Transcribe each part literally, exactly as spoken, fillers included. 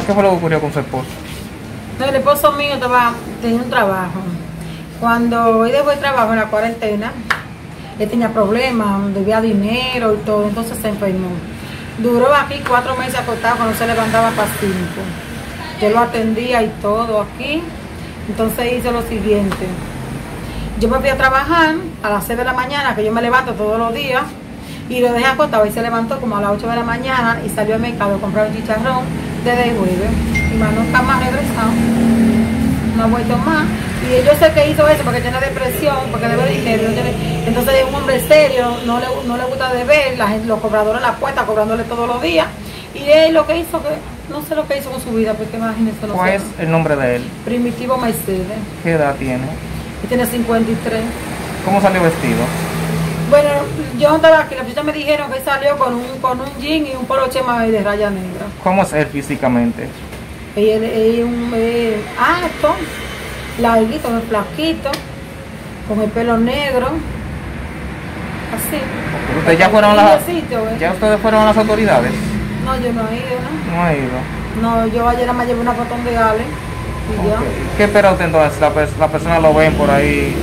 señora, ¿qué fue lo que ocurrió con su esposo? El esposo mío estaba, tenía un trabajo. Cuando él dejó el trabajo en la cuarentena, él tenía problemas, debía dinero y todo, entonces se enfermó. Duró aquí cuatro meses acostado, cuando se levantaba para cinco. Yo lo atendía y todo aquí. Entonces hice lo siguiente. Yo me fui a trabajar a las seis de la mañana, que yo me levanto todos los días, y lo dejé acostado. Y se levantó como a las ocho de la mañana y salió al mercado a comprar un chicharrón desde el jueves. Y más nunca más regresado. No ha vuelto más. Y yo sé que hizo eso porque tiene depresión, porque debe dinero. Entonces es un hombre serio, no le, no le gusta deber, la gente, los cobradores en la puerta cobrándole todos los días. Y él lo que hizo, que no sé lo que hizo con su vida, porque imagínense lo que... ¿Cuál es el nombre de él? Primitivo Mercedes. ¿Qué edad tiene? Él tiene cincuenta y tres. ¿Cómo salió vestido? Bueno, yo estaba aquí, las personas me dijeron que salió con un, con un jean y un poloche más de raya negra. ¿Cómo es él físicamente? Él es un alto, larguito, flaquito, con el pelo negro, así. ¿Ustedes ya fueron a las, sitio, eh? ¿Ya ustedes fueron a las autoridades? No, yo no he ido, ¿no? No he ido. No, yo ayer me llevé una foto de Ale. Y okay. ya. ¿Qué espera usted entonces? La, la persona lo ven por ahí.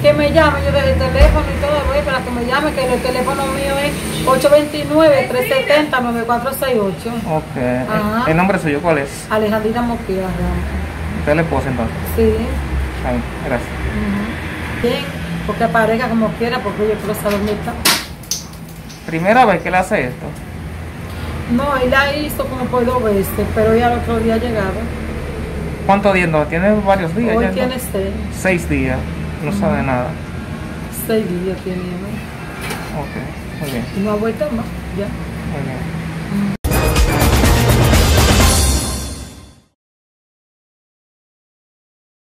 Que me llame, yo desde el teléfono y todo, voy para que me llame, que el teléfono mío es ocho dos nueve, tres siete cero, nueve cuatro seis ocho. Ok. Ajá. ¿El nombre suyo cuál es? Alejandra Moquea. ¿Usted le pose entonces? Sí. Ay, gracias. Uh-huh. Bien, porque aparezca como quiera, porque yo quiero saber dónde está. ¿Primera vez que le hace esto? No, él la hizo como por dos veces, pero ya el otro día llegaba. ¿Cuántos días? No, tiene varios días. Hoy ya tiene no? seis. Seis días, no uh-huh. sabe nada. Seis días tiene. ¿No? Ok, muy bien. Y no ha vuelto más, ya. Muy bien.